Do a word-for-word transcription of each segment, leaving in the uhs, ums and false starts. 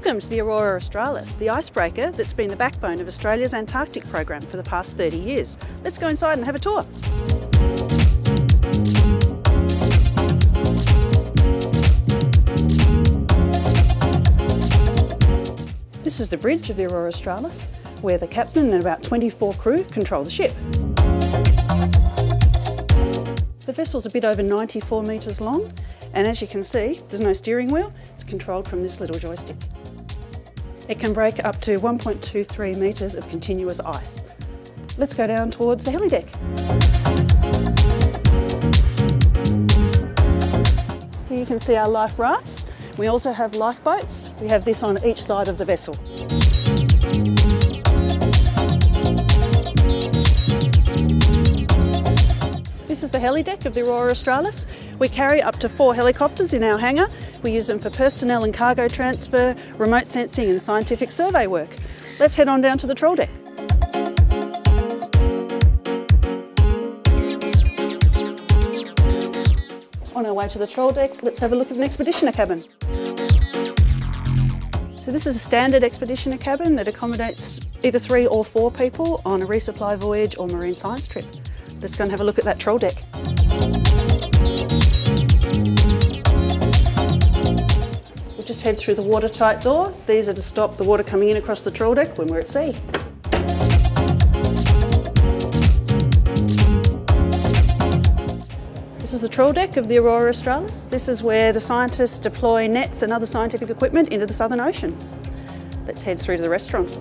Welcome to the Aurora Australis, the icebreaker that's been the backbone of Australia's Antarctic program for the past thirty years. Let's go inside and have a tour. This is the bridge of the Aurora Australis, where the captain and about twenty-four crew control the ship. The vessel's a bit over ninety-four metres long, and as you can see, there's no steering wheel. It's controlled from this little joystick. It can break up to one point two three metres of continuous ice. Let's go down towards the heli deck. Here you can see our life rafts. We also have lifeboats. We have this on each side of the vessel. This is the heli deck of the Aurora Australis. We carry up to four helicopters in our hangar. We use them for personnel and cargo transfer, remote sensing and scientific survey work. Let's head on down to the trawl deck. On our way to the trawl deck, let's have a look at an expeditioner cabin. So this is a standard expeditioner cabin that accommodates either three or four people on a resupply voyage or marine science trip. Let's go and have a look at that trawl deck. We'll just head through the watertight door. These are to stop the water coming in across the trawl deck when we're at sea. This is the trawl deck of the Aurora Australis. This is where the scientists deploy nets and other scientific equipment into the Southern Ocean. Let's head through to the restaurant.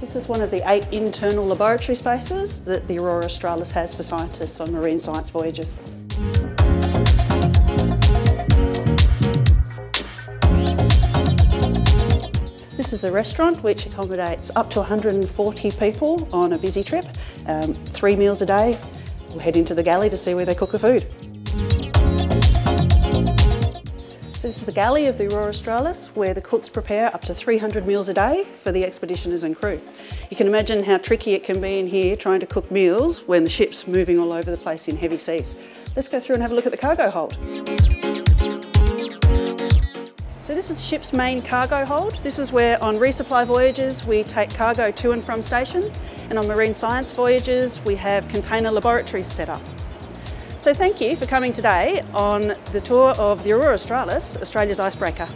This is one of the eight internal laboratory spaces that the Aurora Australis has for scientists on marine science voyages. This is the restaurant, which accommodates up to one hundred and forty people on a busy trip, um, three meals a day. We'll head into the galley to see where they cook the food. So this is the galley of the Aurora Australis, where the cooks prepare up to three hundred meals a day for the expeditioners and crew. You can imagine how tricky it can be in here trying to cook meals when the ship's moving all over the place in heavy seas. Let's go through and have a look at the cargo hold. So this is the ship's main cargo hold. This is where on resupply voyages we take cargo to and from stations, and on marine science voyages we have container laboratories set up. So thank you for coming today on the tour of the Aurora Australis, Australia's icebreaker.